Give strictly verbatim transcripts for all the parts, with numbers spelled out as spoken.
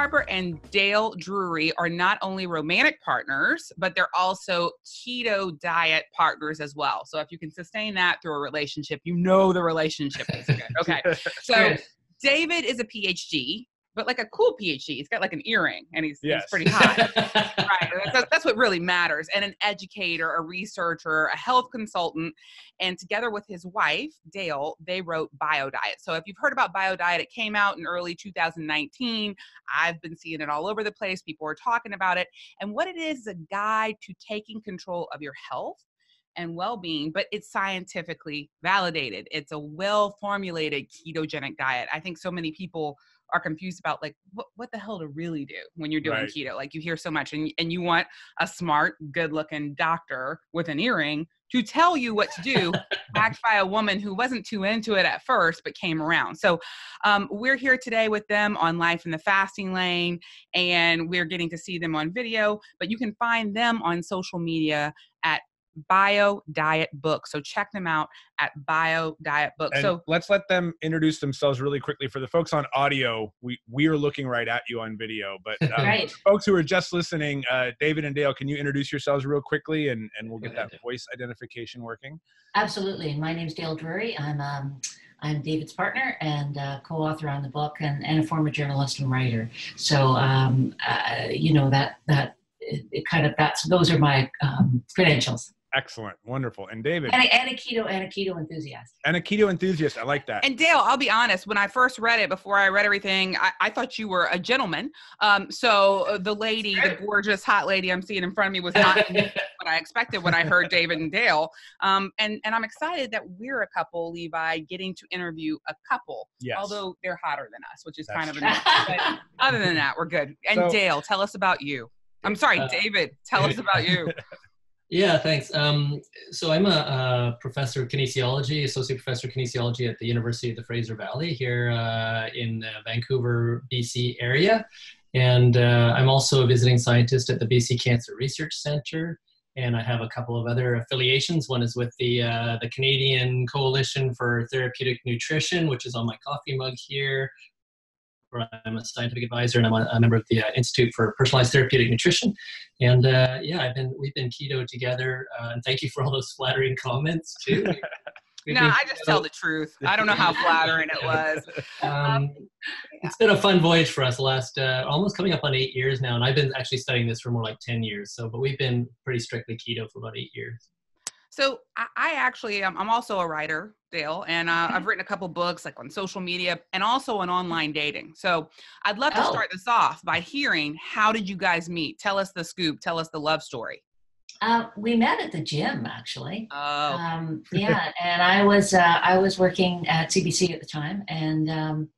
Harper and Dale Drewery are not only romantic partners, but they're also keto diet partners as well. So if you can sustain that through a relationship, you know the relationship is good. Okay. So David is a P H D, but like a cool P H D. He's got like an earring and he's, yes. he's pretty hot. Right. That's, that's what really matters. And an educator, a researcher, a health consultant. And together with his wife, Dale, they wrote BioDiet. So if you've heard about BioDiet, it came out in early two thousand nineteen. I've been seeing it all over the place. People are talking about it. And what it is is a guide to taking control of your health and well-being, but it's scientifically validated. It's a well-formulated ketogenic diet. I think so many people are confused about like, what, what the hell to really do when you're doing right. keto. Like you hear so much and, and you want a smart, good looking doctor with an earring to tell you what to do, backed by a woman who wasn't too into it at first, but came around. So um, we're here today with them on Life in the Fasting Lane, and we're getting to see them on video, but you can find them on social media at BioDiet Book. So check them out at BioDiet Book. And so let's let them introduce themselves really quickly. For the folks on audio, we, we are looking right at you on video, but um, right. folks who are just listening, uh, David and Dale, can you introduce yourselves real quickly and, and we'll get that voice identification working? Absolutely. My name's Dale Drewery. I'm, um, I'm David's partner and uh, co-author on the book and, and a former journalist and writer. So, um, uh, you know, that, that it, it kind of, that's, those are my um, credentials. Excellent. Wonderful. And David. And a, and a keto and a keto enthusiast. And a keto enthusiast. I like that. And Dale, I'll be honest, when I first read it, before I read everything, I, I thought you were a gentleman. Um, so the lady, the gorgeous hot lady I'm seeing in front of me was not what I expected when I heard David and Dale. Um, and, and I'm excited that we're a couple, Levi, getting to interview a couple. Yes. Although they're hotter than us, which is That's kind of annoying. But other than that, we're good. And so, Dale, tell us about you. I'm sorry, uh, David, tell us about you. Yeah, thanks. Um, so I'm a, a professor of kinesiology, associate professor of kinesiology at the University of the Fraser Valley here uh, in the Vancouver, B C area. And uh, I'm also a visiting scientist at the B C Cancer Research Center. And I have a couple of other affiliations. One is with the, uh, the Canadian Coalition for Therapeutic Nutrition, which is on my coffee mug here. I'm a scientific advisor and I'm a, a member of the uh, Institute for Personalized Therapeutic Nutrition. And uh, yeah, I've been, we've been keto together. Uh, and thank you for all those flattering comments too. No, I just tell the truth. I don't know how flattering it was. Um, um, yeah. It's been a fun voyage for us. Last uh, almost coming up on eight years now. And I've been actually studying this for more like ten years. So, but we've been pretty strictly keto for about eight years. So I actually, um, I'm also a writer, Dale, and uh, I've written a couple books like on social media and also on online dating. So I'd love to oh. start this off by hearing, how did you guys meet? Tell us the scoop. Tell us the love story. Uh, we met at the gym, actually. Oh. Um, yeah, and I was, uh, I was working at C B C at the time, and um,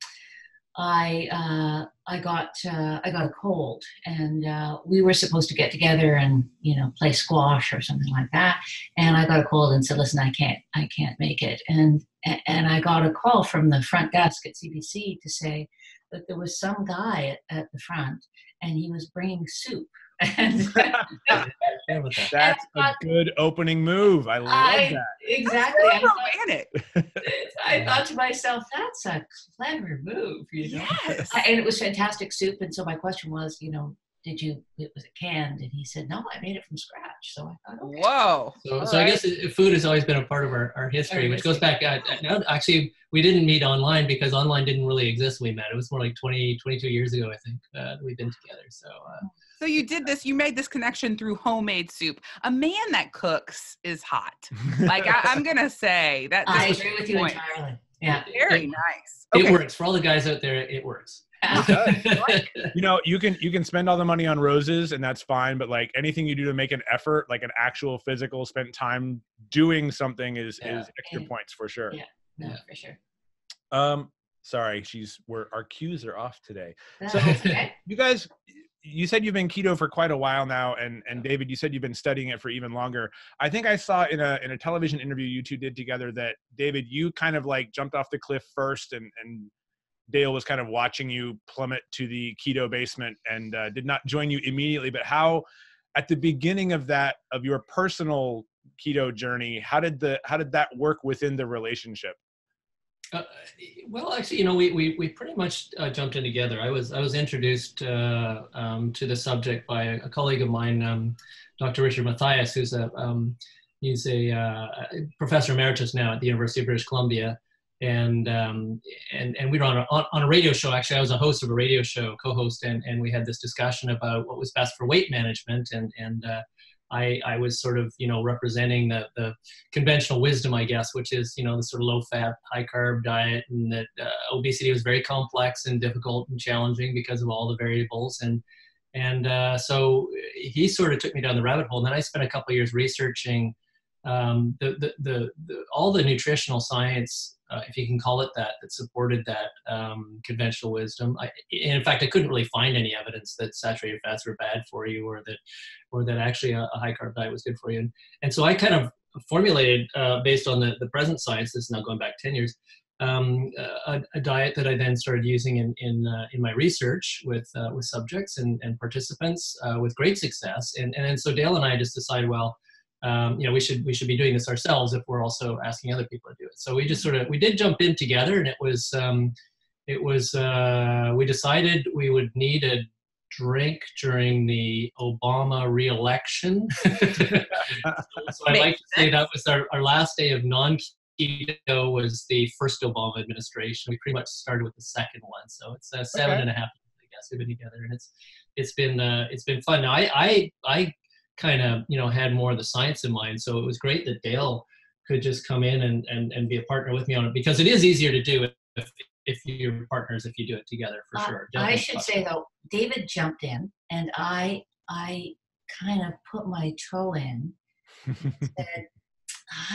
I, uh, I got, uh, I got a cold, and, uh, we were supposed to get together and, you know, play squash or something like that. And I got a cold and said, listen, I can't, I can't make it. And, and I got a call from the front desk at C B C to say that there was some guy at, at the front and he was bringing soup. That's a good opening move. I love I, that. Exactly. I thought, I thought to myself, that's a clever move, you know. Yes. I, and it was fantastic soup. And so my question was, you know, did you? It was it canned? And he said, no, I made it from scratch. So I thought, okay. Whoa. So, so right. I guess food has always been a part of our, our history, which goes back. Uh, no, actually, we didn't meet online because online didn't really exist when we met. It was more like twenty, twenty-two years ago, I think, uh, we've been together. So. Uh, So you did this, you made this connection through homemade soup. A man that cooks is hot. Like I, I'm going to say that. I agree with you entirely. Yeah. Very nice. Okay. It works. For all the guys out there, it works. You know, you can, you can spend all the money on roses and that's fine. But like anything you do to make an effort, like an actual physical spent time doing something is, yeah. is extra yeah. points for sure. Yeah, no, yeah. for sure. Um, sorry. She's we're our cues are off today. That's so okay. You guys, you said you've been keto for quite a while now, and, and David, you said you've been studying it for even longer. I think I saw in a, in a television interview you two did together that, David, you kind of like jumped off the cliff first, and, and Dale was kind of watching you plummet to the keto basement and uh, did not join you immediately. But how, at the beginning of that, of your personal keto journey, how did the, how did that work within the relationship? Uh, well, actually, you know, we we we pretty much uh, jumped in together. I was I was introduced uh, um, to the subject by a, a colleague of mine, um, Doctor Richard Mathias, who's a um, he's a uh, professor emeritus now at the University of British Columbia, and um, and and we were on a, on, on a radio show. Actually, I was a host of a radio show, co-host, and and we had this discussion about what was best for weight management, and and. Uh, I, I was sort of, you know, representing the, the conventional wisdom, I guess, which is, you know, the sort of low-fat, high-carb diet, and that uh, obesity was very complex and difficult and challenging because of all the variables. And and uh, so he sort of took me down the rabbit hole. And then I spent a couple of years researching um, the, the, the, the all the nutritional science, uh, if you can call it that, that supported that um, conventional wisdom. I, in fact, I couldn't really find any evidence that saturated fats were bad for you, or that, or that actually a, a high carb diet was good for you. And, and so I kind of formulated, uh, based on the, the present science, this is now going back ten years, um, a, a diet that I then started using in, in, uh, in my research with, uh, with subjects and, and participants uh, with great success. And, and so Dale and I just decided, well, Um, you know, we should we should be doing this ourselves if we're also asking other people to do it. So we just sort of we did jump in together, and it was um, it was uh, we decided we would need a drink during the Obama re-election. so so I like to say that was our, our last day of non-keto was the first Obama administration. We pretty much started with the second one, so it's uh, seven okay. and a half years, I guess, we've been together, and it's it's been uh, it's been fun. Now I I I. kind of, you know, had more of the science in mind. So it was great that Dale could just come in and, and, and be a partner with me on it, because it is easier to do if, if you're partners, if you do it together, for uh, sure. Dale I should say, though, David jumped in, and I I kind of put my toe in and said,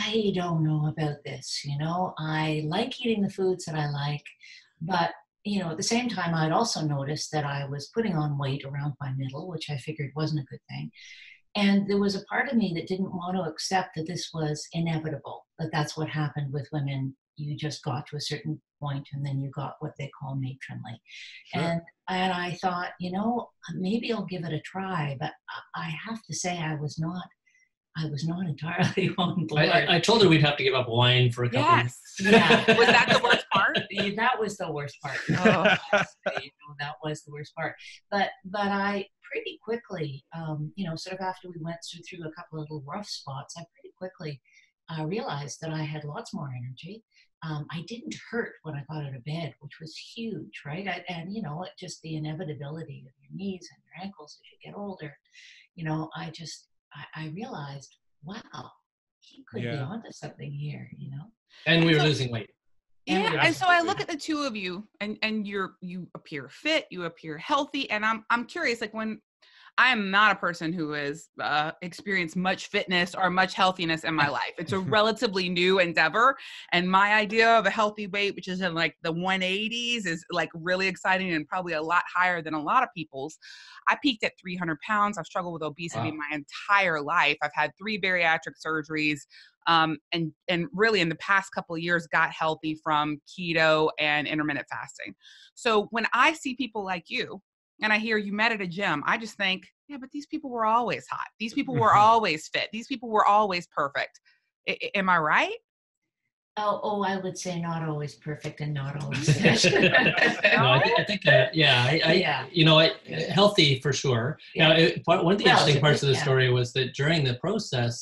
I don't know about this, you know. I like eating the foods that I like, but you know, at the same time, I'd also noticed that I was putting on weight around my middle, which I figured wasn't a good thing. And there was a part of me that didn't want to accept that this was inevitable, that that's what happened with women. You just got to a certain point, and then you got what they call matronly. Sure. And, and I thought, you know, maybe I'll give it a try, but I have to say I was not, I was not entirely on board. I, I, I told her we'd have to give up wine for a couple yes. of years. Yeah. Was that the worst part? That was the worst part. Oh, honestly, you know, that was the worst part. But, but I... pretty quickly, um, you know, sort of after we went through a couple of little rough spots, I pretty quickly uh, realized that I had lots more energy. Um, I didn't hurt when I got out of bed, which was huge, right? I, and, you know, it, just the inevitability of your knees and your ankles as you get older. You know, I just, I, I realized, wow, he could yeah. be onto something here, you know? And we were losing weight. Yeah, and so I look at the two of you, and and you're you appear fit, you appear healthy, and I'm I'm curious, like, when I am not a person who has uh, experienced much fitness or much healthiness in my life. It's a relatively new endeavor, and my idea of a healthy weight, which is in like the one eighties, is like really exciting and probably a lot higher than a lot of people's. I peaked at three hundred pounds. I've struggled with obesity wow. my entire life. I've had three bariatric surgeries. Um, and, and really in the past couple of years got healthy from keto and intermittent fasting. So when I see people like you and I hear you met at a gym, I just think, yeah, but these people were always hot. These people were always fit. These people were always perfect. I, I, am I right? Oh, oh, I would say not always perfect and not always fit. no, I think, I think uh, yeah, I, I, yeah, you know, I, healthy for sure. Yeah. Now, it, one of the well, interesting parts of the yeah. story was that during the process,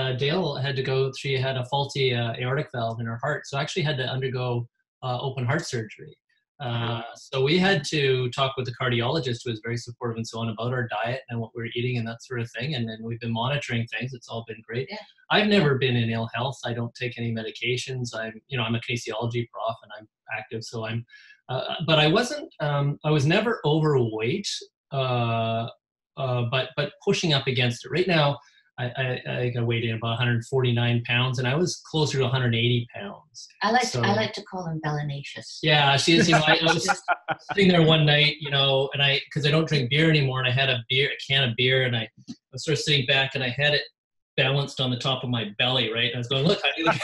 Uh, Dale had to go, she had a faulty uh, aortic valve in her heart, so actually had to undergo uh, open heart surgery. Uh, so we had to talk with the cardiologist, who was very supportive and so on, about our diet and what we were eating and that sort of thing, and then we've been monitoring things. It's all been great. Yeah. I've never been in ill health. I don't take any medications. I'm, you know, I'm a kinesiology prof and I'm active, so I'm, uh, but I wasn't, um, I was never overweight, uh, uh, but, but pushing up against it. Right now, I, I, I weighed in about one hundred forty-nine pounds, and I was closer to one hundred eighty pounds. I like so, to, I like to call him ballinaceous. Yeah, she's you know I, I was sitting there one night, you know, and I because I don't drink beer anymore, and I had a beer a can of beer, and I was sort of sitting back, and I had it balanced on the top of my belly, right? I was going, look, I do that.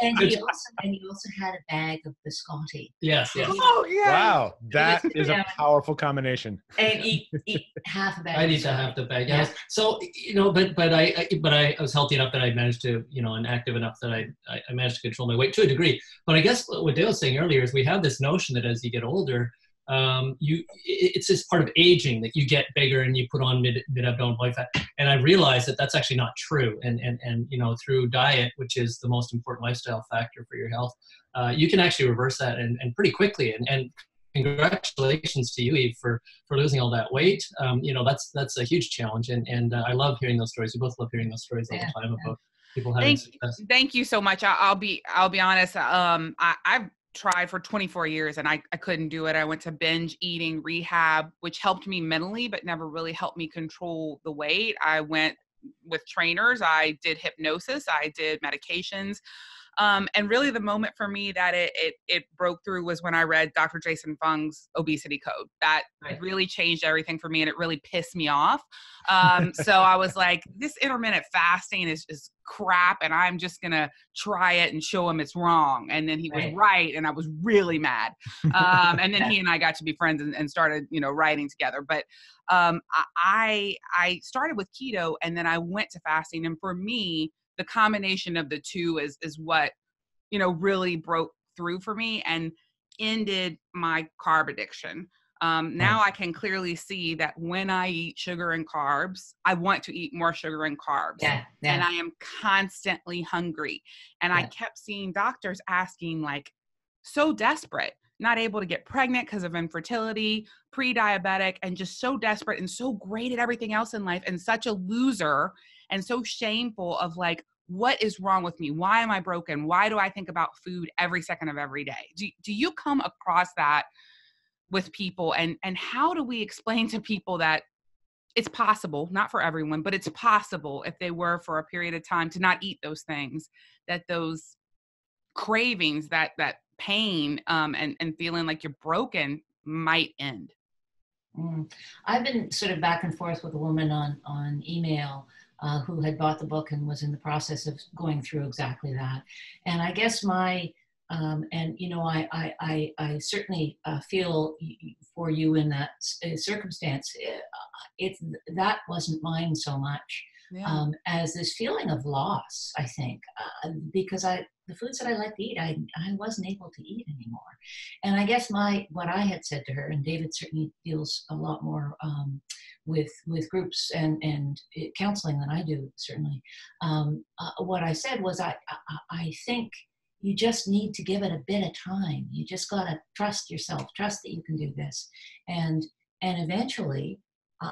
And you also, and you also had a bag of biscotti. Yes, yes. Oh, yeah. Wow, that is a powerful combination. And eat, eat half a bag. I need to half the bag. Yes. Yeah. So you know, but but I, I but I, I was healthy enough that I managed to, you know, and active enough that I I managed to control my weight to a degree. But I guess what Dale was saying earlier is we have this notion that as you get older, um, you it's this part of aging that you get bigger and you put on mid mid abdominal body fat. And I realized that that's actually not true. And, and, and, you know, through diet, which is the most important lifestyle factor for your health, uh, you can actually reverse that and, and pretty quickly. And, and congratulations to you, Eve, for, for losing all that weight. Um, you know, that's, that's a huge challenge. And, and uh, I love hearing those stories. We both love hearing those stories all the time about people having success. Thank you so much. I, I'll be, I'll be honest. Um, I, I've tried for twenty-four years and I, I couldn't do it. I went to binge eating rehab, which helped me mentally, but never really helped me control the weight. I went with trainers. I did hypnosis. I did medications. Um, and really the moment for me that it, it, it broke through was when I read Doctor Jason Fung's Obesity Code. That right. really changed everything for me. And it really pissed me off. Um, so I was like, this intermittent fasting is just crap. And I'm just going to try it and show him it's wrong. And then he right. was right. And I was really mad. Um, and then he and I got to be friends and, and started, you know, writing together. But um, I, I started with keto and then I went to fasting. And for me, the combination of the two is, is what, you know, really broke through for me and ended my carb addiction. Um, now I can clearly see that when I eat sugar and carbs, I want to eat more sugar and carbs. Yeah, yeah. And I am constantly hungry. And yeah. I kept seeing doctors asking, like, so desperate, not able to get pregnant because of infertility, pre-diabetic, and just so desperate and so great at everything else in life and such a loser. And so shameful of like, what is wrong with me? Why am I broken? Why do I think about food every second of every day? Do, do you come across that with people? And, and how do we explain to people that it's possible, not for everyone, but it's possible if they were for a period of time to not eat those things, that those cravings, that, that pain um, and, and feeling like you're broken might end? Mm. I've been sort of back and forth with a woman on, on email Uh, who had bought the book and was in the process of going through exactly that. And I guess my, um, and you know, I I, I, I certainly uh, feel for you in that circumstance. It, it that wasn't mine so much yeah. um, as this feeling of loss, I think, uh, because I the foods that I like to eat, I, I wasn't able to eat anymore. And I guess my, what I had said to her, and David certainly deals a lot more um, with with groups and, and counseling than I do, certainly. Um, uh, what I said was, I, I, I think you just need to give it a bit of time. You just got to trust yourself, trust that you can do this. And, and eventually uh,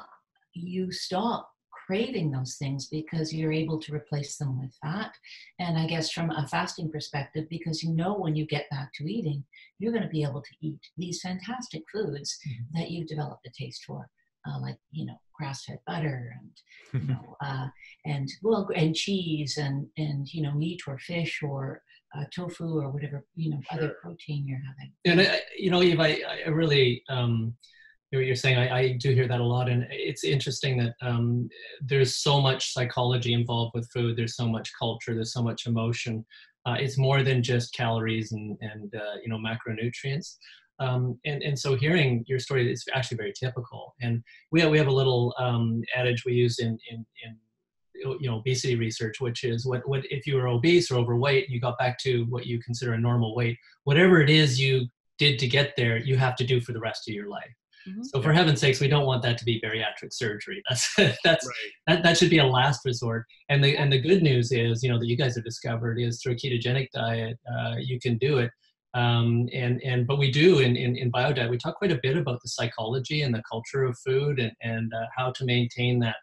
you stop craving those things because you're able to replace them with fat. And I guess from a fasting perspective, because you know when you get back to eating, you're going to be able to eat these fantastic foods mm-hmm. that you've developed a taste for, uh, like, you know, grass-fed butter and, you know, uh, and, well, and cheese and, and, you know, meat or fish or uh, tofu or whatever, you know, sure. other protein you're having. And, I, you know, Eve, I, I really... Um, what you're saying, I, I do hear that a lot, and it's interesting that um, there's so much psychology involved with food. There's so much culture. There's so much emotion. Uh, it's more than just calories and and uh, you know, macronutrients. Um, and and so hearing your story is actually very typical. And we have, we have a little um, adage we use in in in you know, obesity research, which is what what if you were obese or overweight, you got back to what you consider a normal weight. Whatever it is you did to get there, you have to do for the rest of your life. Mm-hmm. So for heaven's sakes, we don't want that to be bariatric surgery. That's that's right. that, that should be a last resort. And the and the good news is, you know, that you guys have discovered is through a ketogenic diet, uh, you can do it. Um, and and but we do in in, in BioDiet, we talk quite a bit about the psychology and the culture of food and and uh, how to maintain that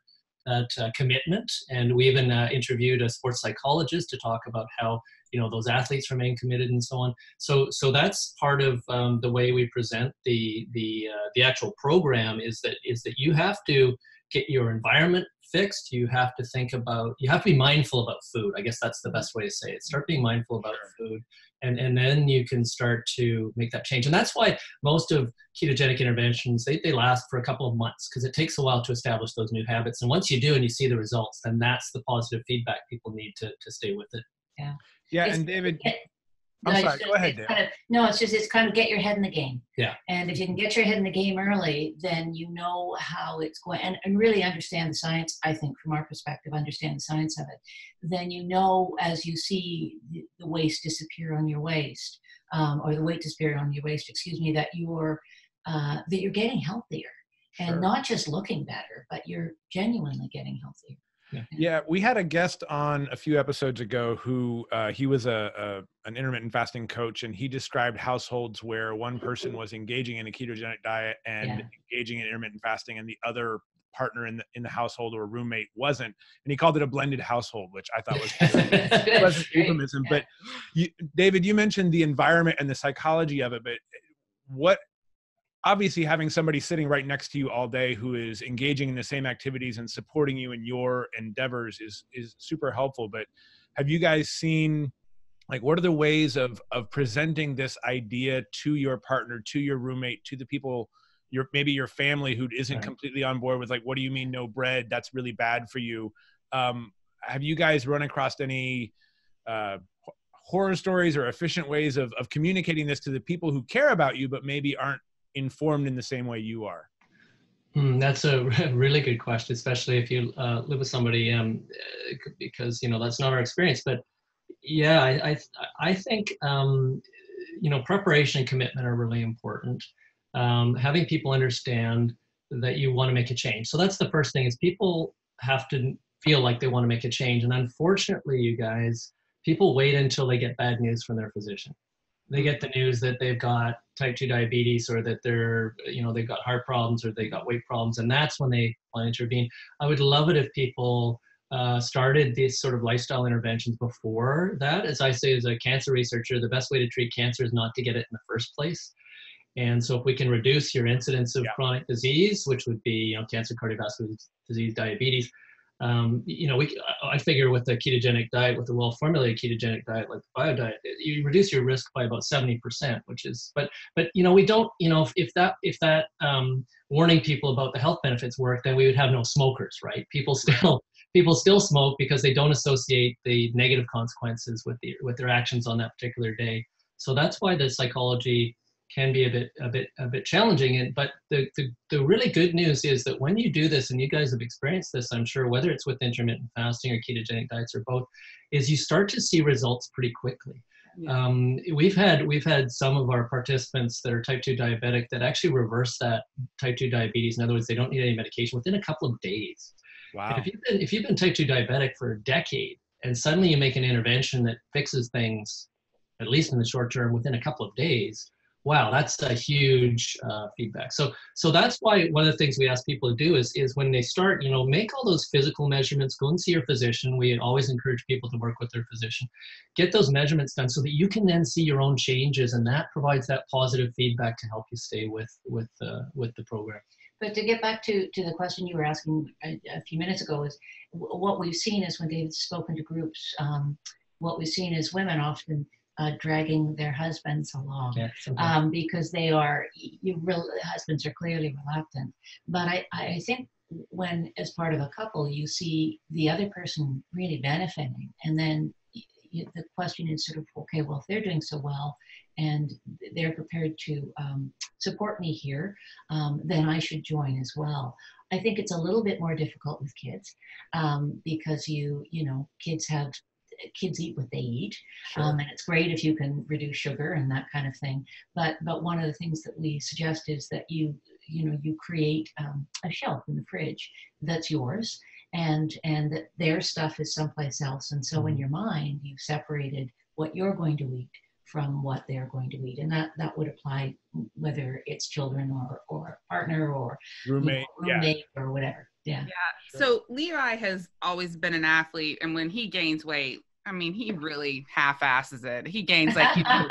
that uh, commitment. And we even uh, interviewed a sports psychologist to talk about how, you know, those athletes remain committed and so on. So, so that's part of um, the way we present the the uh, the actual program is that is that you have to get your environment fixed, you have to think about, you have to be mindful about food. I guess that's the best way to say it. Start being mindful about food, and, and then you can start to make that change. And that's why most of ketogenic interventions, they, they last for a couple of months, because it takes a while to establish those new habits. And once you do and you see the results, then that's the positive feedback people need to, to stay with it. Yeah. Yeah, it's, and David... It, I'm no, sorry, just, go ahead, David. Kind of, no, it's just, it's kind of get your head in the game. Yeah. And if you can get your head in the game early, then you know how it's going, and, and really understand the science, I think, from our perspective, understand the science of it. Then you know, as you see the, the waste disappear on your waist, um, or the weight disappear on your waist, excuse me, that you're, uh, that you're getting healthier. Sure. And not just looking better, but you're genuinely getting healthier. Yeah. Yeah, we had a guest on a few episodes ago who uh, he was a, a an intermittent fasting coach, and he described households where one person was engaging in a ketogenic diet and yeah. engaging in intermittent fasting, and the other partner in the in the household or roommate wasn't, and he called it a blended household, which I thought was it was an euphemism. Yeah. But you, David, you mentioned the environment and the psychology of it, but what? Obviously, having somebody sitting right next to you all day who is engaging in the same activities and supporting you in your endeavors is is super helpful. But have you guys seen, like, what are the ways of of presenting this idea to your partner, to your roommate, to the people, your maybe your family who isn't right. completely on board with, like, what do you mean no bread? That's really bad for you. Um, have you guys run across any uh, horror stories or efficient ways of of communicating this to the people who care about you but maybe aren't informed in the same way you are? Mm, that's a really good question, especially if you uh, live with somebody, um, because, you know, that's not our experience. But yeah, I, I, I think, um, you know, preparation and commitment are really important. Um, having people understand that you want to make a change. So that's the first thing, is people have to feel like they want to make a change. And unfortunately, you guys, people wait until they get bad news from their physician. They get the news that they've got type two diabetes, or that they're, you know, they've got heart problems, or they've got weight problems, and that's when they want to intervene. I would love it if people uh, started these sort of lifestyle interventions before that. As I say, as a cancer researcher, the best way to treat cancer is not to get it in the first place. And so if we can reduce your incidence of yeah. chronic disease, which would be, you know, cancer, cardiovascular disease, diabetes, Um, you know, we, I figure with the ketogenic diet, with a well-formulated ketogenic diet like the BioDiet, you reduce your risk by about seventy percent, which is, but, but, you know, we don't, you know, if, if that, if that um, warning people about the health benefits worked, then we would have no smokers, right? People still, people still smoke because they don't associate the negative consequences with the, with their actions on that particular day. So that's why the psychology can be a bit, a bit, a bit challenging. And, but the, the, the really good news is that when you do this, and you guys have experienced this, I'm sure, whether it's with intermittent fasting or ketogenic diets or both, is you start to see results pretty quickly. Yeah. Um, we've had, we've had some of our participants that are type two diabetic that actually reverse that type two diabetes. In other words, they don't need any medication within a couple of days. Wow. And if you've been, if you've been type two diabetic for a decade and suddenly you make an intervention that fixes things, at least in the short term, within a couple of days, wow, that's a huge uh, feedback. So, so that's why one of the things we ask people to do is, is when they start, you know, make all those physical measurements, go and see your physician. We always encourage people to work with their physician. Get those measurements done so that you can then see your own changes, and that provides that positive feedback to help you stay with, with, uh, with the program. But to get back to, to the question you were asking a, a few minutes ago, is what we've seen is when David's spoken to groups, um, what we've seen is women often Uh, dragging their husbands along, yeah, um, because they are, you real, husbands are clearly reluctant. But I, I think when, as part of a couple, you see the other person really benefiting, and then you, the question is sort of, okay, well, if they're doing so well and they're prepared to um, support me here, um, then I should join as well. I think it's a little bit more difficult with kids, um, because you, you know, kids have kids eat what they eat, sure. um, and it's great if you can reduce sugar and that kind of thing. But but one of the things that we suggest is that you you know you create um, a shelf in the fridge that's yours, and and that their stuff is someplace else. And so mm-hmm. in your mind, you've separated what you're going to eat from what they're going to eat, and that that would apply whether it's children or or partner or roommate, you know, roommate yeah. or whatever. Yeah. Yeah. Sure. So Levi has always been an athlete, and when he gains weight, I mean, he really half-asses it. He gains like you know,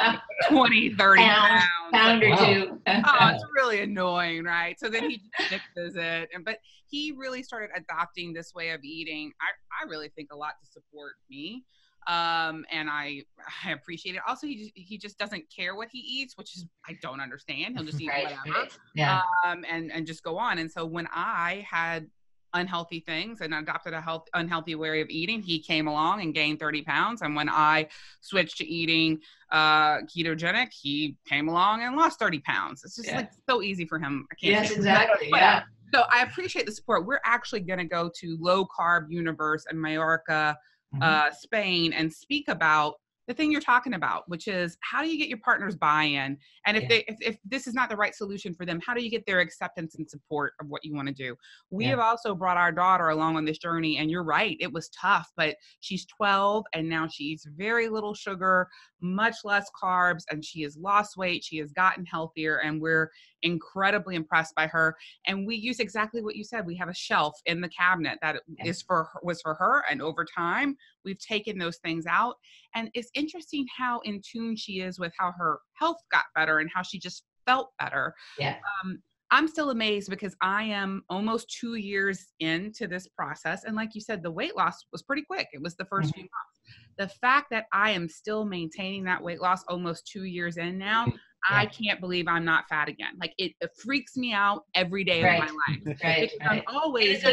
twenty, thirty pounds. pound or two. Oh, it's really annoying, right? So then he fixes it. And, but he really started adopting this way of eating, I, I really think a lot to support me. Um, and I, I appreciate it. Also, he just, he just doesn't care what he eats, which is, I don't understand. He'll just eat right, whatever, right. Yeah. Um, and, and just go on. And so when I had unhealthy things and adopted a health, unhealthy way of eating, he came along and gained thirty pounds. And when I switched to eating uh, ketogenic, he came along and lost thirty pounds. It's just yeah. like so easy for him. I can't yes, exactly. But, yeah. So I appreciate the support. We're actually going to go to Low Carb Universe in Majorca, mm-hmm. uh, Spain, and speak about the thing you're talking about, which is how do you get your partner's buy-in? And if, yeah. they, if, if this is not the right solution for them, how do you get their acceptance and support of what you want to do? We yeah. have also brought our daughter along on this journey, and you're right, it was tough, but she's twelve and now she eats very little sugar, much less carbs, and she has lost weight. She has gotten healthier, and we're incredibly impressed by her. And we use exactly what you said. We have a shelf in the cabinet that yeah. is for, was for her. And over time, we've taken those things out. And it's interesting how in tune she is with how her health got better and how she just felt better. Yeah. Um, I'm still amazed because I am almost two years into this process. And like you said, the weight loss was pretty quick. It was the first mm-hmm. few months. The fact that I am still maintaining that weight loss almost two years in now, mm-hmm. Yeah. I can't believe I'm not fat again. Like it, it freaks me out every day right. of my life. Right. Because right. I'm always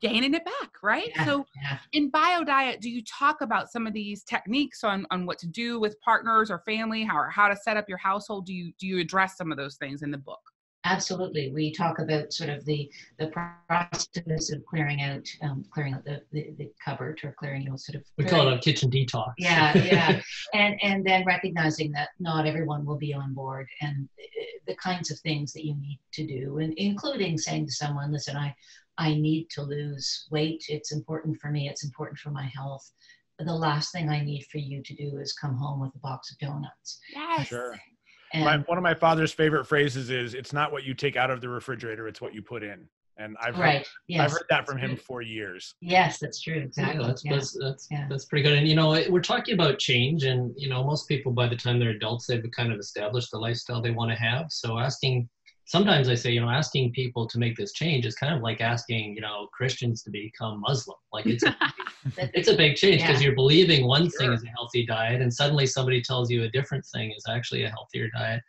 gaining it back. Right. Yeah. So yeah. in BioDiet, do you talk about some of these techniques on, on what to do with partners or family, how, or how to set up your household? Do you, do you address some of those things in the book? Absolutely. We talk about sort of the, the process of clearing out, um, clearing out the, the, the cupboard or clearing, you know, sort of. We call it a kitchen detox. Yeah, yeah. And, and then recognizing that not everyone will be on board and the kinds of things that you need to do, and including saying to someone, listen, I, I need to lose weight. It's important for me. It's important for my health. The last thing I need for you to do is come home with a box of donuts. Yes. Sure. My, one of my father's favorite phrases is, it's not what you take out of the refrigerator, it's what you put in. And I've, right. heard, yes. I've heard that from him for years. Yes, that's true. Exactly. Yeah, that's, yeah. that's, that's, yeah. that's pretty good. And, you know, we're talking about change, and, you know, most people by the time they're adults, they've kind of established the lifestyle they want to have. So asking, sometimes I say, you know, asking people to make this change is kind of like asking, you know, Christians to become Muslim. Like it's a, it's a big change because yeah. you're believing one sure. thing is a healthy diet, and suddenly somebody tells you a different thing is actually a healthier diet.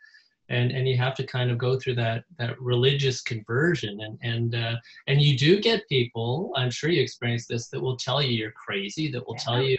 And, and you have to kind of go through that, that religious conversion. And, and, uh, and you do get people, I'm sure you experience this, that will tell you you're crazy, that will yeah. tell you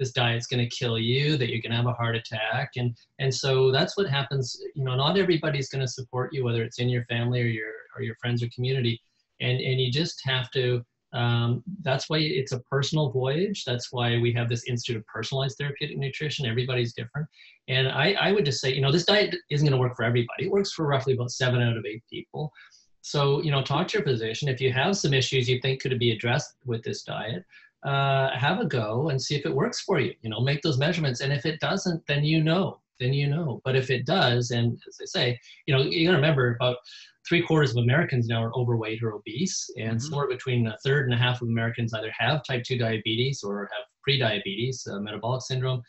this diet's going to kill you, that you're going to have a heart attack. And, and so that's what happens. You know, not everybody's going to support you, whether it's in your family or your, or your friends or community. And, and you just have to, um, that's why it's a personal voyage. That's why we have this Institute of Personalized Therapeutic Nutrition. Everybody's different. And I, I would just say, you know, this diet isn't going to work for everybody. It works for roughly about seven out of eight people. So, you know, talk to your physician. If you have some issues you think could be addressed with this diet, uh, have a go and see if it works for you, you know, make those measurements. And if it doesn't, then, you know, then, you know, but if it does, and as I say, you know, you gotta remember about three quarters of Americans now are overweight or obese, and mm-hmm. somewhere between a third and a half of Americans either have type two diabetes or have pre-diabetes, uh, metabolic syndrome.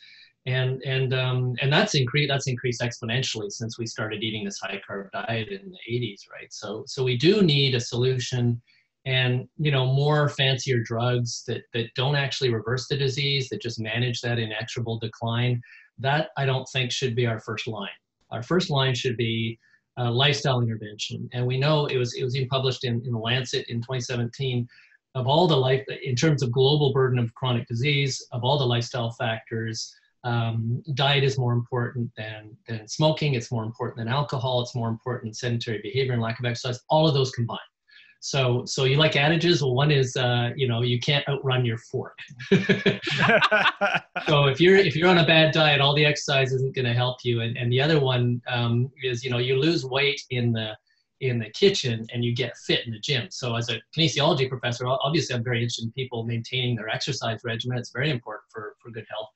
And, and, um, and that's increased, that's increased exponentially since we started eating this high carb diet in the eighties. Right. So, so we do need a solution. And, you know, more fancier drugs that, that don't actually reverse the disease, that just manage that inexorable decline, that I don't think should be our first line. Our first line should be uh, lifestyle intervention. And we know it was, it was even published in, in Lancet in twenty seventeen, of all the life, in terms of global burden of chronic disease, of all the lifestyle factors, um, diet is more important than, than smoking, it's more important than alcohol, it's more important than sedentary behavior and lack of exercise, all of those combined. So, so you like adages? Well, one is, uh, you know, you can't outrun your fork. So if you're, if you're on a bad diet, all the exercise isn't going to help you. And, and the other one, um, is, you know, you lose weight in the, in the kitchen and you get fit in the gym. So as a kinesiology professor, obviously I'm very interested in people maintaining their exercise regimen. It's very important for, for good health.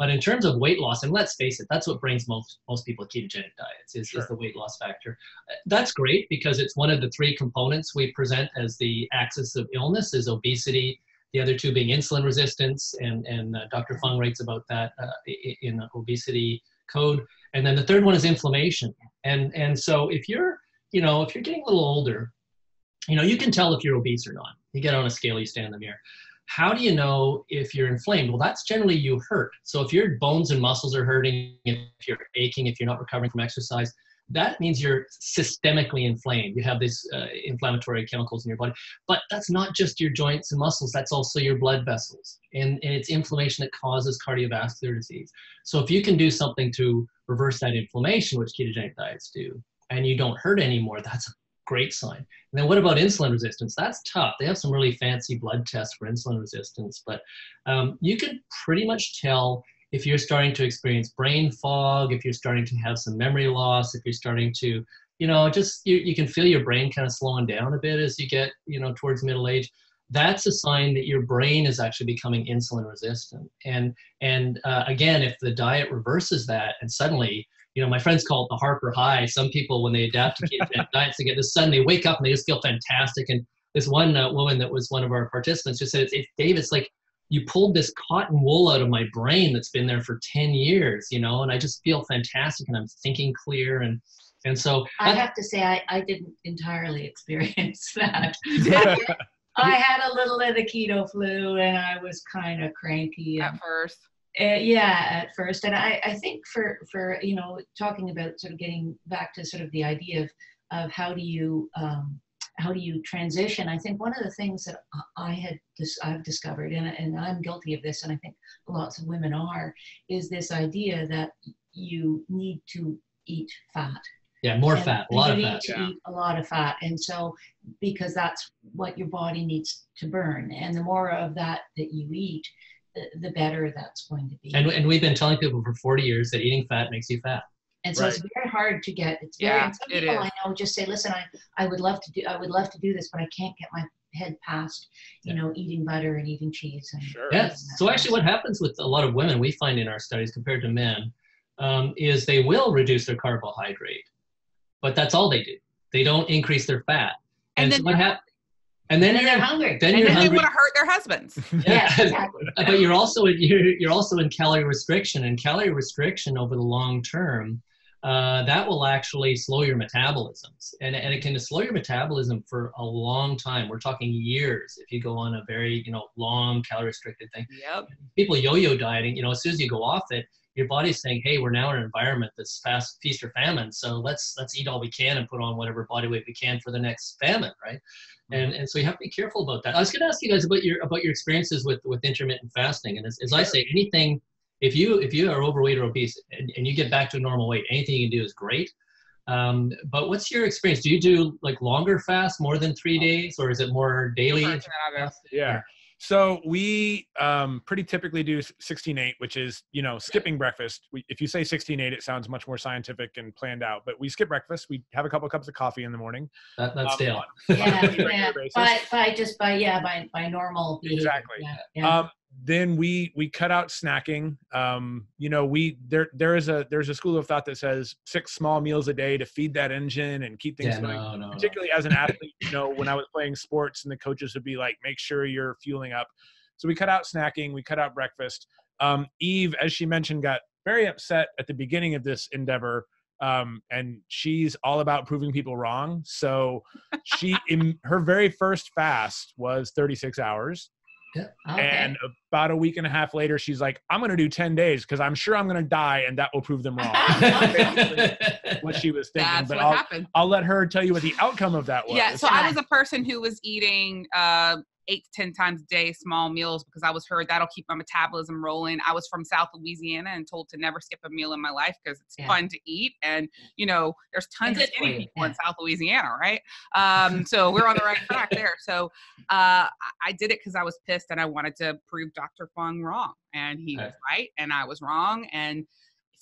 But in terms of weight loss, and let's face it, that's what brings most, most people to ketogenic diets is, sure. is the weight loss factor. That's great because it's one of the three components we present as the axis of illness is obesity, the other two being insulin resistance, and, and uh, Doctor Fung writes about that uh, in Obesity Code. And then the third one is inflammation. And, and so if you're, you know, if you're getting a little older, you know, you can tell if you're obese or not. You get on a scale, you stand in the mirror. How do you know if you're inflamed? Well, that's generally you hurt. So if your bones and muscles are hurting, if you're aching, if you're not recovering from exercise, that means you're systemically inflamed. You have these uh, inflammatory chemicals in your body. But that's not just your joints and muscles. That's also your blood vessels. And, and it's inflammation that causes cardiovascular disease. So if you can do something to reverse that inflammation, which ketogenic diets do, and you don't hurt anymore, that's a great sign. And then what about insulin resistance? That's tough. They have some really fancy blood tests for insulin resistance, but um, you can pretty much tell if you're starting to experience brain fog, if you're starting to have some memory loss, if you're starting to, you know, just, you, you can feel your brain kind of slowing down a bit as you get, you know, towards middle age. That's a sign that your brain is actually becoming insulin resistant. And, and uh, again, if the diet reverses that and suddenly, you know, my friends call it the Harper high. Some people, when they adapt to ketogenic diets, they get this sudden, they wake up and they just feel fantastic. And this one uh, woman that was one of our participants just said, it's, it's Dave, it's like you pulled this cotton wool out of my brain that's been there for ten years, you know, and I just feel fantastic and I'm thinking clear. And and so I have to say, I, I didn't entirely experience that. I had a little of the keto flu and I was kind of cranky. At first. Uh, yeah, at first. And I, I think for, for, you know, talking about sort of getting back to sort of the idea of, of how do you, um, how do you transition? I think one of the things that I had, dis I've discovered, and, and I'm guilty of this, and I think lots of women are, is this idea that you need to eat fat. Yeah, more and fat, a lot of fat. Yeah. Eat a lot of fat. And so, because that's what your body needs to burn. And the more of that that you eat, the better that's going to be. And, and we've been telling people for forty years that eating fat makes you fat. And so right. It's very hard to get, it's very, yeah, some people I know just say, listen, I, I would love to do, I would love to do this, but I can't get my head past, you yeah. know, eating butter and eating cheese. And sure. Yes. And so kind of actually stuff. What happens with a lot of women we find in our studies compared to men um, is they will reduce their carbohydrate, but that's all they do. They don't increase their fat. And, and then so what happens? And then, and then you're hungry. Then and you're then hungry. They want to hurt their husbands. Yeah, exactly. But you're also in, you're, you're also in calorie restriction, and calorie restriction over the long term, uh, that will actually slow your metabolisms, and and it can slow your metabolism for a long time. We're talking years if you go on a very you know long calorie restricted thing. Yep. People yo-yo dieting. You know, as soon as you go off it, your body's saying, hey, we're now in an environment that's fast feast or famine, so let's let's eat all we can and put on whatever body weight we can for the next famine, right? Mm-hmm. And and so you have to be careful about that. I was going to ask you guys about your about your experiences with with intermittent fasting. And as, as sure. I say, anything, if you if you are overweight or obese and, and you get back to a normal weight, anything you can do is great. Um, but what's your experience? Do you do like longer fast, more than three days, or is it more daily? Yeah. So we um, pretty typically do sixteen eight, which is, you know, skipping breakfast. We, if you say sixteen eight, it sounds much more scientific and planned out, but we skip breakfast. We have a couple of cups of coffee in the morning. That, that's um, Dale. Yeah, yeah. By, by just by, yeah, by, by normal behavior. Exactly. Yeah, yeah. Um, then we, we cut out snacking. Um, you know, we, there, there is a, there's a school of thought that says six small meals a day to feed that engine and keep things yeah, going. No, no, Particularly no. as an athlete, you know, when I was playing sports and the coaches would be like, make sure you're fueling up. So we cut out snacking, we cut out breakfast. Um, Eve, as she mentioned, got very upset at the beginning of this endeavor. Um, and she's all about proving people wrong. So she, in her very first fast was thirty-six hours. Yeah. Okay. And about a week and a half later, she's like, I'm going to do ten days because I'm sure I'm going to die and that will prove them wrong. What she was thinking. That's but what I'll, happened. I'll let her tell you what the outcome of that was. Yeah, so I was a person who was eating uh, eight to ten times a day small meals because I was heard that'll keep my metabolism rolling. I was from South Louisiana and told to never skip a meal in my life because it's yeah. fun to eat. And, you know, there's tons of skinny people yeah. in South Louisiana, right? Um, so we're on the right track there. So uh, I did it because I was pissed and I wanted to prove Doctor Fung wrong. And he was right and I was wrong. And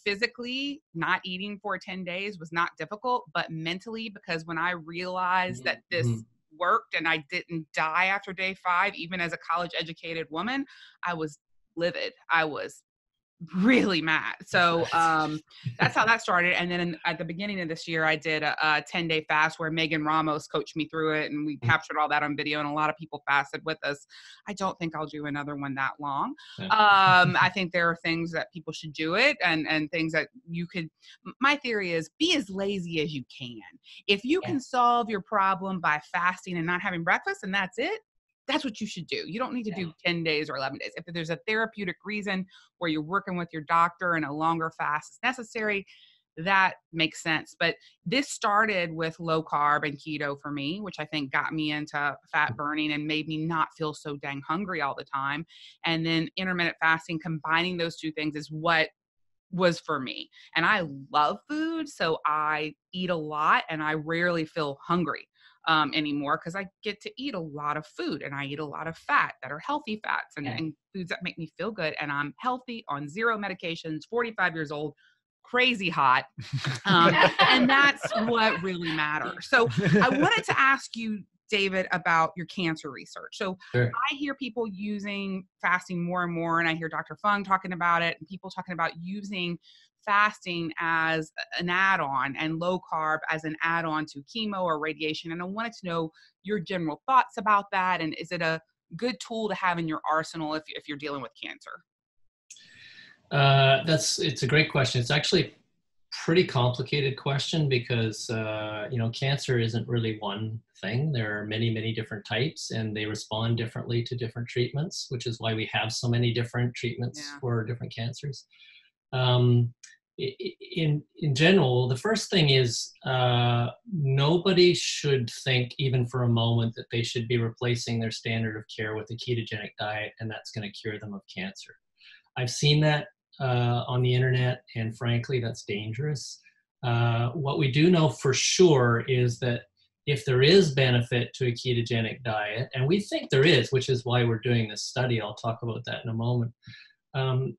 physically, not eating for ten days was not difficult, but mentally, because when I realized that this mm-hmm. worked and I didn't die after day five, even as a college educated woman, I was livid. I was really mad. So um, that's how that started. And then in, at the beginning of this year, I did a, a ten day fast where Megan Ramos coached me through it. And we captured all that on video. And a lot of people fasted with us. I don't think I'll do another one that long. Um, I think there are things that people should do it and, and things that you could. My theory is be as lazy as you can. If you yeah. can solve your problem by fasting and not having breakfast and that's it, that's what you should do. You don't need to do ten days or eleven days. If there's a therapeutic reason where you're working with your doctor and a longer fast is necessary, that makes sense. But this started with low carb and keto for me, which I think got me into fat burning and made me not feel so dang hungry all the time. And then intermittent fasting, combining those two things is what was for me. And I love food, so I eat a lot and I rarely feel hungry. Um, anymore because I get to eat a lot of food and I eat a lot of fat that are healthy fats and, yeah. and foods that make me feel good. And I'm healthy on zero medications, forty-five years old, crazy hot. Um, and that's what really matters. So I wanted to ask you, David, about your cancer research. So sure. I hear people using fasting more and more, and I hear Doctor Fung talking about it and people talking about using fasting as an add-on and low carb as an add-on to chemo or radiation. And I wanted to know your general thoughts about that. And is it a good tool to have in your arsenal if, if you're dealing with cancer? Uh, that's, it's a great question. It's actually a pretty complicated question because, uh, you know, cancer isn't really one thing. There are many, many different types and they respond differently to different treatments, which is why we have so many different treatments yeah. for different cancers. Um, in, in general, the first thing is uh, nobody should think even for a moment that they should be replacing their standard of care with a ketogenic diet and that's going to cure them of cancer. I've seen that uh, on the internet and frankly that's dangerous. Uh, what we do know for sure is that if there is benefit to a ketogenic diet, and we think there is, which is why we're doing this study, I'll talk about that in a moment, um,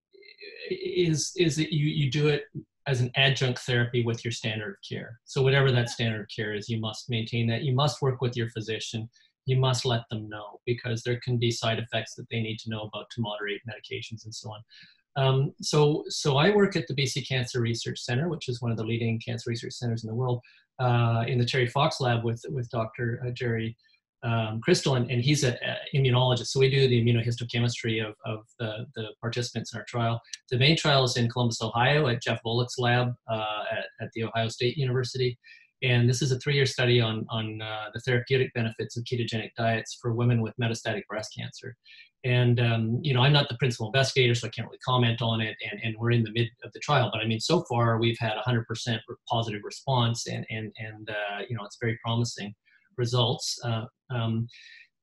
is is that you, you do it as an adjunct therapy with your standard of care. So whatever that standard of care is, you must maintain that. You must work with your physician. You must let them know because there can be side effects that they need to know about to moderate medications and so on. Um, so, so I work at the B C Cancer Research Center, which is one of the leading cancer research centers in the world, uh, in the Terry Fox lab with, with Doctor Uh, Jerry Um, Crystal, and, and he's an immunologist, so we do the immunohistochemistry of, of the, the participants in our trial. The main trial is in Columbus, Ohio at Jeff Bolick's lab uh, at, at the Ohio State University, and this is a three-year study on, on uh, the therapeutic benefits of ketogenic diets for women with metastatic breast cancer. And, um, you know, I'm not the principal investigator, so I can't really comment on it, and, and we're in the mid of the trial, but I mean, so far we've had one hundred percent positive response, and, and, and uh, you know, it's very promising results. Uh, um,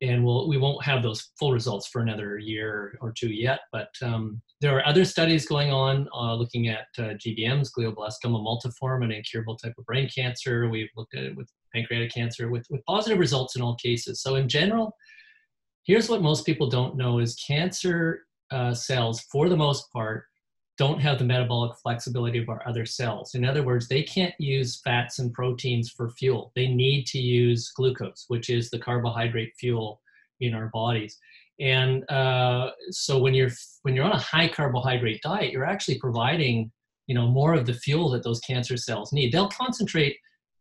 and we'll, we won't have those full results for another year or two yet, but um, there are other studies going on uh, looking at uh, G B Ms, glioblastoma multiform, an incurable type of brain cancer. We've looked at it with pancreatic cancer with, with positive results in all cases. So in general, here's what most people don't know is cancer uh, cells, for the most part, don't have the metabolic flexibility of our other cells. In other words, they can't use fats and proteins for fuel. They need to use glucose, which is the carbohydrate fuel in our bodies. And uh, so when you're when you're on a high carbohydrate diet, you're actually providing, you know, more of the fuel that those cancer cells need. They'll concentrate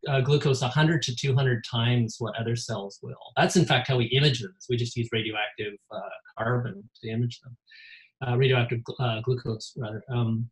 uh, glucose one hundred to two hundred times what other cells will. That's in fact how we image them. We just use radioactive uh, carbon to image them. Uh, radioactive uh, glucose, rather. Um,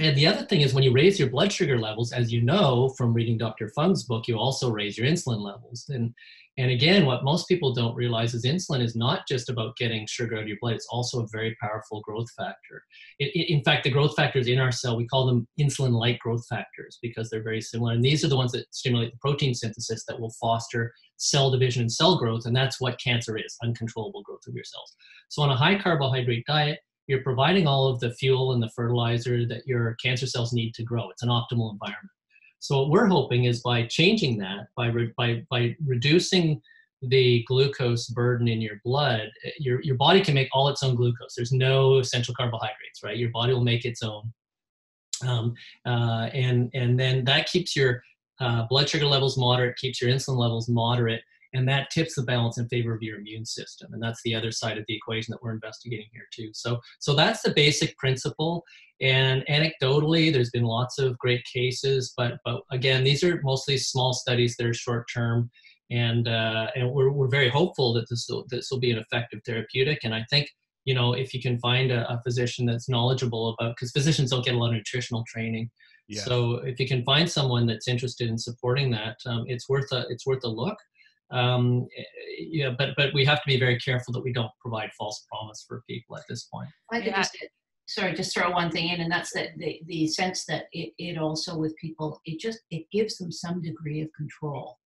and the other thing is when you raise your blood sugar levels, as you know from reading Doctor Fung's book, you also raise your insulin levels. And, and again, what most people don't realize is insulin is not just about getting sugar out of your blood. It's also a very powerful growth factor. It, it, in fact, the growth factors in our cell, we call them insulin-like growth factors because they're very similar. And these are the ones that stimulate the protein synthesis that will foster cell division and cell growth. And that's what cancer is, uncontrollable growth of your cells. So on a high carbohydrate diet, you're providing all of the fuel and the fertilizer that your cancer cells need to grow. It's an optimal environment. So what we're hoping is by changing that, by, re by, by reducing the glucose burden in your blood, your, your body can make all its own glucose. There's no essential carbohydrates, right? Your body will make its own. Um, uh, and, and then that keeps your uh, blood sugar levels moderate, keeps your insulin levels moderate, And that tips the balance in favor of your immune system. And that's the other side of the equation that we're investigating here too. So, so that's the basic principle. And anecdotally, there's been lots of great cases, but, but again, these are mostly small studies that are short-term. And, uh, and we're, we're very hopeful that this will, this will be an effective therapeutic. And I think, you know, if you can find a, a physician that's knowledgeable about, because physicians don't get a lot of nutritional training. Yeah. So if you can find someone that's interested in supporting that, um, it's worth a, it's worth a look. Um, yeah, but, but we have to be very careful that we don't provide false promise for people at this point. I could just, sorry, just throw one thing in, and that's that the, the sense that it, it also with people, it just, it gives them some degree of control.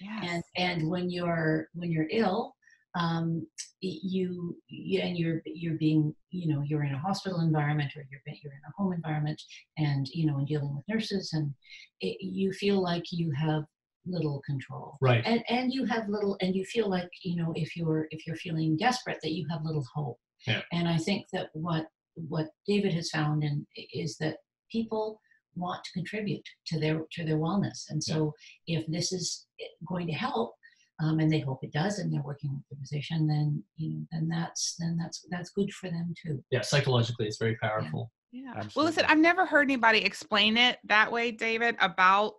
Yes. And, and when you're, when you're ill, um, you, you, and you're, you're being, you know, you're in a hospital environment, or you're, you're in a home environment, and, you know, and dealing with nurses, and it, you feel like you have little control, right? And, and you have little, and you feel like, you know, if you're, if you're feeling desperate, that you have little hope. Yeah. And I think that what, what David has found in, is that people want to contribute to their, to their wellness. And so yeah. if this is going to help, um, and they hope it does, and they're working with the physician, then, you know, then that's, then that's, that's good for them too. Yeah. Psychologically, it's very powerful. Yeah. yeah. Absolutely. Well, listen, I've never heard anybody explain it that way, David, about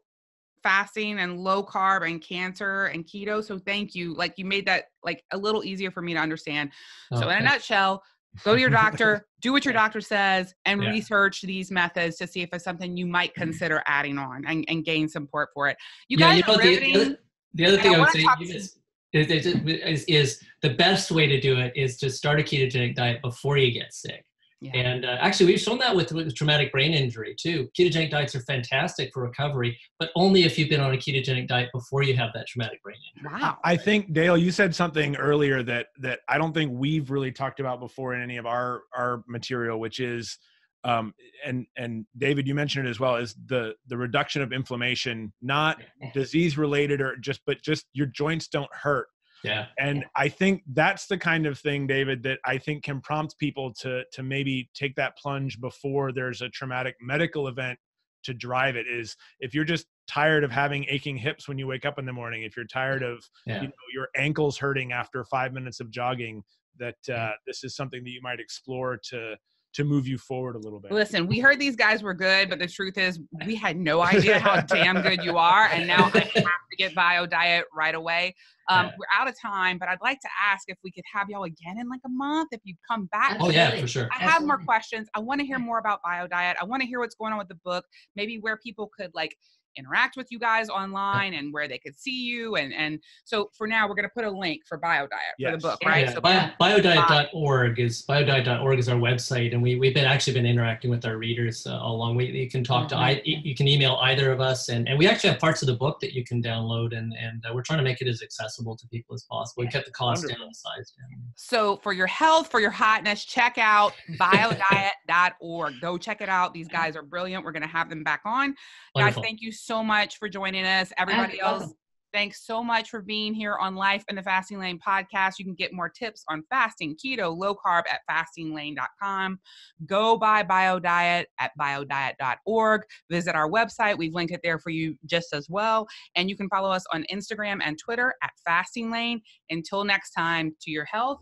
fasting and low carb and cancer and keto. So thank you. Like you made that like a little easier for me to understand. So okay. in a nutshell, go to your doctor, do what your doctor says, and yeah. research these methods to see if it's something you might consider adding on and, and gain support for it. You yeah, guys you know, are riveting. The, the other thing I, I would say is, is, is, is the best way to do it is to start a ketogenic diet before you get sick. Yeah. And uh, actually, we've shown that with, with traumatic brain injury too. Ketogenic diets are fantastic for recovery, but only if you've been on a ketogenic diet before you have that traumatic brain injury. Wow! I think Dale, you said something earlier that that I don't think we've really talked about before in any of our our material, which is, um, and and David, you mentioned it as well, is the the reduction of inflammation, not yeah. disease related or just, but just your joints don't hurt. Yeah. And yeah. I think that's the kind of thing, David, that I think can prompt people to, to maybe take that plunge before there's a traumatic medical event to drive it. Is if you're just tired of having aching hips when you wake up in the morning, if you're tired of yeah. you know, your ankles hurting after five minutes of jogging, that uh, yeah. this is something that you might explore to to move you forward a little bit. Listen, we heard these guys were good, but the truth is we had no idea how damn good you are. And now I have to get BioDiet right away. Um, yeah. We're out of time, but I'd like to ask if we could have y'all again in like a month, if you'd come back. Oh yeah, for sure. I Absolutely. have more questions. I want to hear more about BioDiet. I want to hear what's going on with the book, maybe where people could like interact with you guys online and where they could see you. And, and so for now, we're going to put a link for BioDiet yes. for the book, right? Yeah. So Bio, BioDiet dot org is, BioDiet dot org is our website. And we, we've been actually been interacting with our readers uh, all along. We, you can talk to, I, you can email either of us. And, and we actually have parts of the book that you can download, and, and uh, we're trying to make it as accessible to people as possible. We kept the cost Wonderful. down and size down. So for your health, for your hotness, check out BioDiet dot org. Go check it out. These guys are brilliant. We're going to have them back on. Wonderful. Guys, thank you so so much for joining us. Everybody else, welcome. Thanks so much for being here on Life in the Fasting Lane podcast. You can get more tips on fasting, keto, low carb at fasting lane dot com. Go buy BioDiet at bio diet dot org. Visit our website. We've linked it there for you just as well. And you can follow us on Instagram and Twitter at Fasting Lane. Until next time, to your health.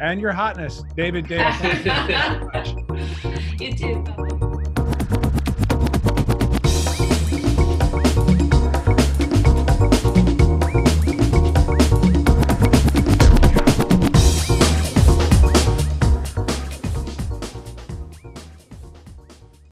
And your hotness. David, David. Thank you so much. You too.